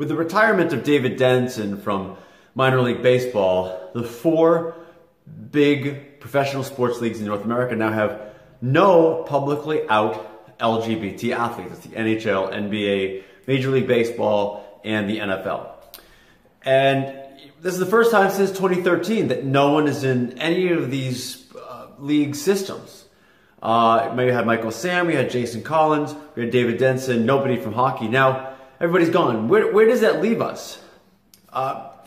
With the retirement of David Denson from minor league baseball, the four big professional sports leagues in North America now have no publicly out LGBT athletes. It's the NHL, NBA, Major League Baseball, and the NFL. And this is the first time since 2013 that no one is in any of these league systems. We had Michael Sam, we had Jason Collins, we had David Denson, nobody from hockey. Now, everybody's gone. Where does that leave us?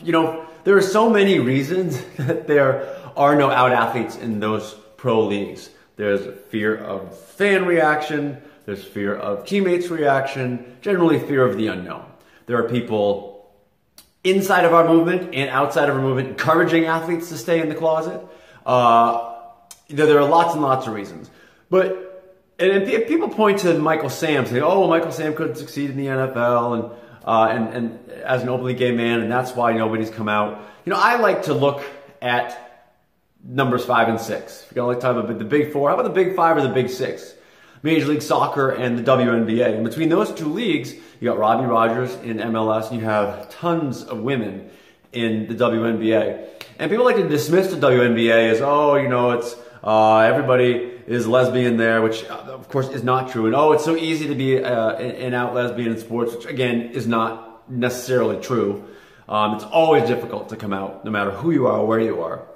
You know, there are so many reasons that there are no out athletes in those pro leagues. There's fear of fan reaction, there's fear of teammates' reaction, generally fear of the unknown. There are people inside of our movement and outside of our movement encouraging athletes to stay in the closet. There are lots and lots of reasons. And people point to Michael Sam saying, oh, Michael Sam couldn't succeed in the NFL and as an openly gay man, and that's why nobody's come out. You know, I like to look at numbers 5 and 6. If you're going to talk about the Big Four, how about the Big Five or the Big Six? Major League Soccer and the WNBA. And between those two leagues, you got Robbie Rogers in MLS, and you have tons of women in the WNBA. And people like to dismiss the WNBA as, oh, you know, it's everybody is lesbian there, which of course is not true. And oh, it's so easy to be an out lesbian in sports, which again is not necessarily true. It's always difficult to come out, no matter who you are or where you are.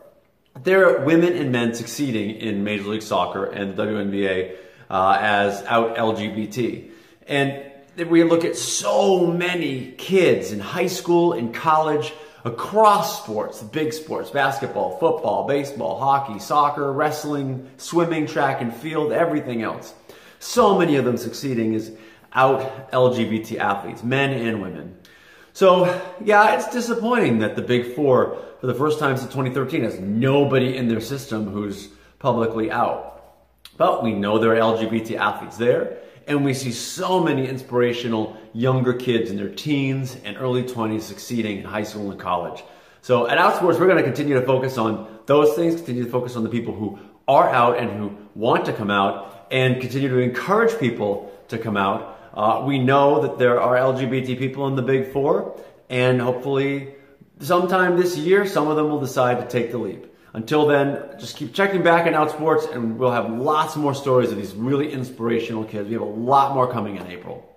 There are women and men succeeding in Major League Soccer and the WNBA as out LGBT. And we look at so many kids in high school, in college, across sports, big sports, basketball, football, baseball, hockey, soccer, wrestling, swimming, track and field, everything else. So many of them succeeding as out LGBT athletes, men and women. So yeah, it's disappointing that the Big Four, for the first time since 2013, has nobody in their system who's publicly out. But we know there are LGBT athletes there, and we see so many inspirational younger kids in their teens and early 20s succeeding in high school and college. So at Outsports, we're going to continue to focus on those things, continue to focus on the people who are out and who want to come out, and continue to encourage people to come out. We know that there are LGBT people in the Big Four, and hopefully sometime this year, some of them will decide to take the leap. Until then, just keep checking back on Outsports, and we'll have lots more stories of these really inspirational kids. We have a lot more coming in April.